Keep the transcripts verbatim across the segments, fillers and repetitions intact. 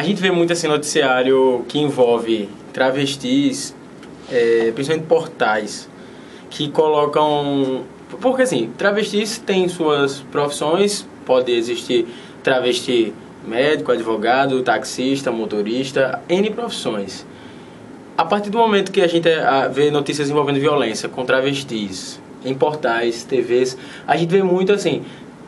A gente vê muito assim noticiário que envolve travestis, é, principalmente portais, que colocam... Porque assim, travestis têm suas profissões, pode existir travesti médico, advogado, taxista, motorista, N profissões. A partir do momento que a gente vê notícias envolvendo violência com travestis, em portais, T Vs, a gente vê muito assim,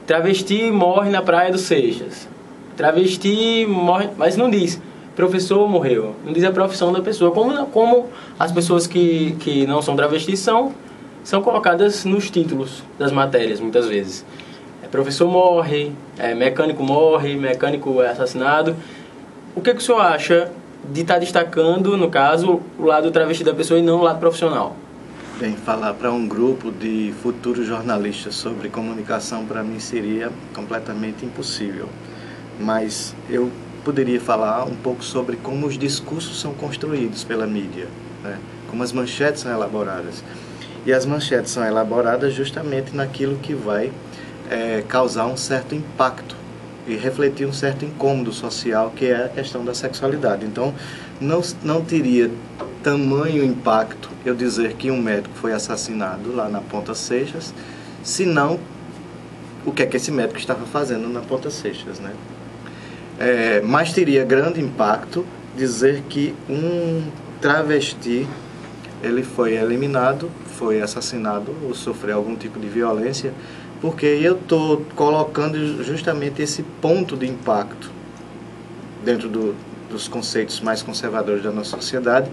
travesti morre na Praia do Seixas, travesti morre, mas não diz, professor morreu, não diz a profissão da pessoa, como, como as pessoas que, que não são travestis são, são colocadas nos títulos das matérias, muitas vezes. É, professor morre, é, mecânico morre, mecânico é assassinado. O que, que o senhor acha de estar destacando, no caso, o lado travesti da pessoa e não o lado profissional? Bem, falar para um grupo de futuros jornalistas sobre comunicação para mim seria completamente impossível. Mas eu poderia falar um pouco sobre como os discursos são construídos pela mídia, né? Como as manchetes são elaboradas. E as manchetes são elaboradas justamente naquilo que vai é, causar um certo impacto e refletir um certo incômodo social, que é a questão da sexualidade. Então, não, não teria tamanho impacto eu dizer que um médico foi assassinado lá na Ponta Seixas, se não o que é que esse médico estava fazendo na Ponta Seixas, né? É, mas teria grande impacto dizer que um travesti ele foi eliminado, foi assassinado ou sofreu algum tipo de violência, porque eu estou colocando justamente esse ponto de impacto dentro do, dos conceitos mais conservadores da nossa sociedade,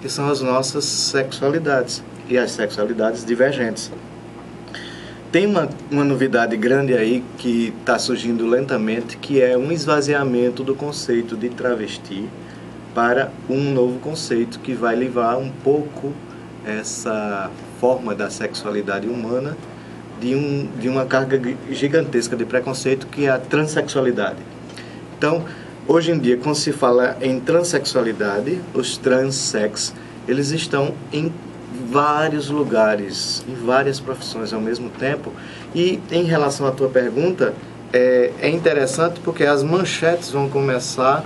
que são as nossas sexualidades e as sexualidades divergentes. Tem uma, uma novidade grande aí que está surgindo lentamente, que é um esvaziamento do conceito de travesti para um novo conceito que vai levar um pouco essa forma da sexualidade humana de, um, de uma carga gigantesca de preconceito, que é a transexualidade. Então, hoje em dia, quando se fala em transexualidade, os transsex, eles estão em vários lugares, em várias profissões ao mesmo tempo. E em relação à tua pergunta, é, é interessante porque as manchetes vão começar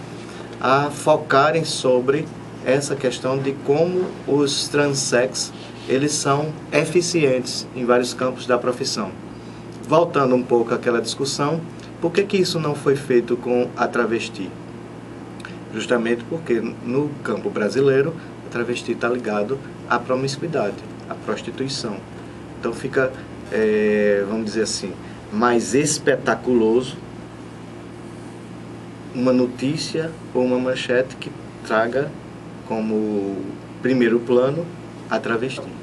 a focarem sobre essa questão de como os transsex eles são eficientes em vários campos da profissão. Voltando um pouco àquela discussão, por que que isso não foi feito com a travesti? Justamente porque no campo brasileiro a travesti está ligado à promiscuidade, à prostituição. Então fica, é, vamos dizer assim, mais espetaculoso uma notícia ou uma manchete que traga como primeiro plano a travesti.